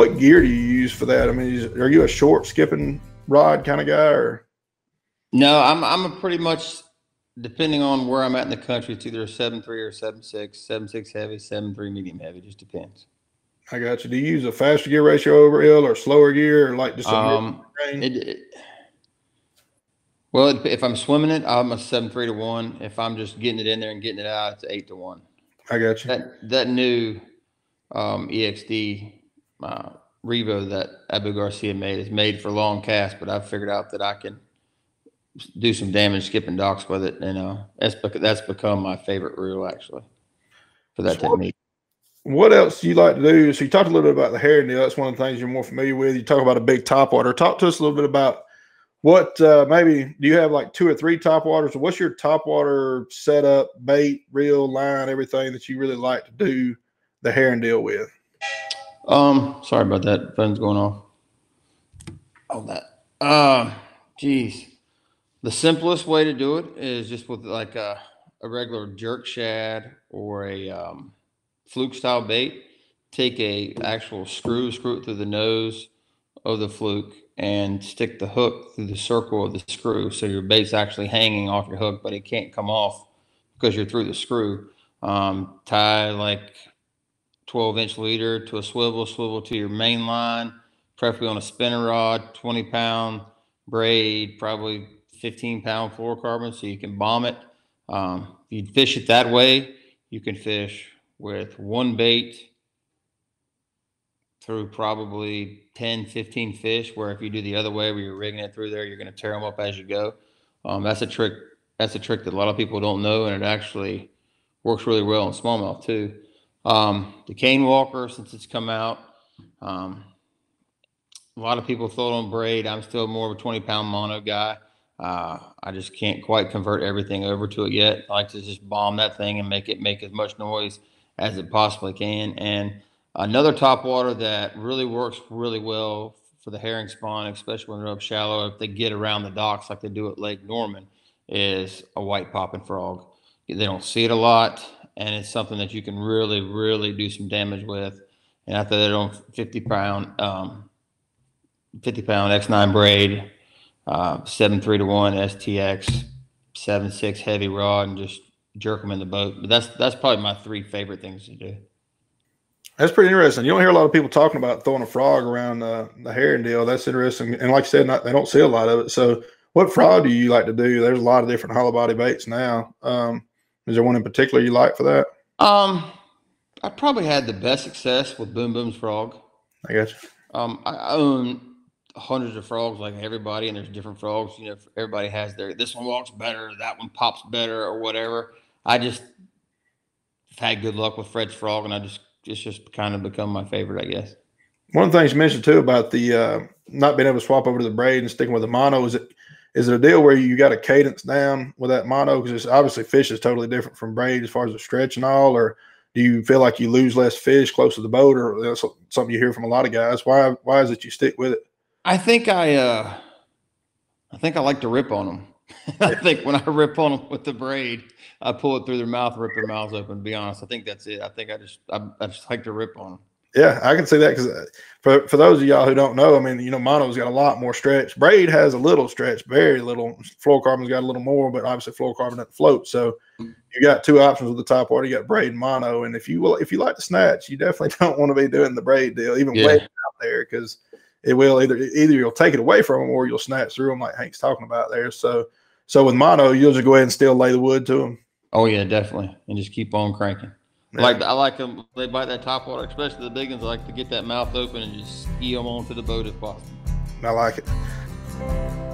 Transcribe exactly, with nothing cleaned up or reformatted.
What gear do you use for that? I mean, is, are you a short skipping rod kind of guy, or? No, I'm I'm a pretty much, depending on where I'm at in the country, it's either a seven three or seven six, seven six heavy, seven three medium heavy. Just depends. I got you. Do you use a faster gear ratio over ill or slower gear, or like just a um, it, it, well, it, if I'm swimming it, I'm a seven three to one. If I'm just getting it in there and getting it out, it's eight to one. I got you. That that new um, E X D uh, Revo that Abu Garcia made is made for long cast, but I've figured out that I can do some damage skipping docks with it, and uh, that's that's become my favorite reel actually for that so technique. What else do you like to do? So you talked a little bit about the hair nail. That's one of the things you're more familiar with. You talk about a big topwater. Talk to us a little bit about what uh, maybe do you have like two or three topwaters? What's your topwater setup, bait, reel, line, everything that you really like to do the hair and deal with? Um, sorry about that. Phone's going off. All that. Uh, geez. The simplest way to do it is just with like a, a regular jerk shad or a um, fluke style bait. Take a actual screw, screw it through the nose of the fluke and stick the hook through the circle of the screw. So your bait's actually hanging off your hook, but it can't come off because you're through the screw. Um, tie like twelve inch leader to a swivel, swivel to your main line, preferably on a spinner rod, twenty pound braid, probably fifteen pound fluorocarbon, so you can bomb it. Um, if you fish it that way, you can fish with one bait through probably ten, fifteen fish, where if you do the other way where you're rigging it through there, you're going to tear them up as you go. Um, that's a trick. That's a trick that a lot of people don't know, and it actually works really well in smallmouth too. Um, the Cane Walker, since it's come out, um, a lot of people throw it on braid. I'm still more of a twenty pound mono guy. Uh, I just can't quite convert everything over to it yet. I like to just bomb that thing and make it make as much noise as it possibly can. And another topwater that really works really well for the herring spawn, especially when they're up shallow, if they get around the docks like they do at Lake Norman, is a white popping frog. They don't see it a lot, and it's something that you can really, really do some damage with. And after that on fifty pound, um, fifty pound X nine braid, Uh, seven three to one S T X, seven six heavy rod, and just jerk them in the boat. But that's that's probably my three favorite things to do. That's pretty interesting. You don't hear a lot of people talking about throwing a frog around uh, the herring deal. That's interesting. And like I said, not, they don't see a lot of it. So, what frog do you like to do? There's a lot of different hollow body baits now. Um, is there one in particular you like for that? Um, I probably had the best success with Boom Boom's frog. I got you. Um, I own hundreds of frogs like everybody, and there's different frogs, you know. Everybody has their, this one walks better, that one pops better, or whatever. I just had good luck with Fred's frog, and I just it's just kind of become my favorite, I guess. One of the things you mentioned too about the uh not being able to swap over to the braid and sticking with the mono, is it is it a deal where you got a cadence down with that mono, because it's obviously fish is totally different from braid as far as the stretch and all? Or do you feel like you lose less fish close to the boat? Or that's something you hear from a lot of guys. Why why is it you stick with it? I think I, uh, I think I like to rip on them. I think when I rip on them with the braid, I pull it through their mouth, rip their mouths open. To be honest, I think that's it. I think I just, I, I just like to rip on them. Yeah, I can see that, because for for those of y'all who don't know, I mean, you know, mono's got a lot more stretch. Braid has a little stretch, very little. Fluorocarbon's got a little more, but obviously fluorocarbon doesn't float. So you got two options with the top water. You got braid and mono, and if you will, if you like to snatch, you definitely don't want to be doing the braid deal, even yeah. way out there, because it will either either you'll take it away from them or you'll snatch through them like Hank's talking about there. So so with mono, you'll just go ahead and still lay the wood to them. Oh yeah, definitely, and just keep on cranking. Yeah. Like I like them, they bite that top water, especially the big ones. I like to get that mouth open and just ski them onto the boat if possible. I like it.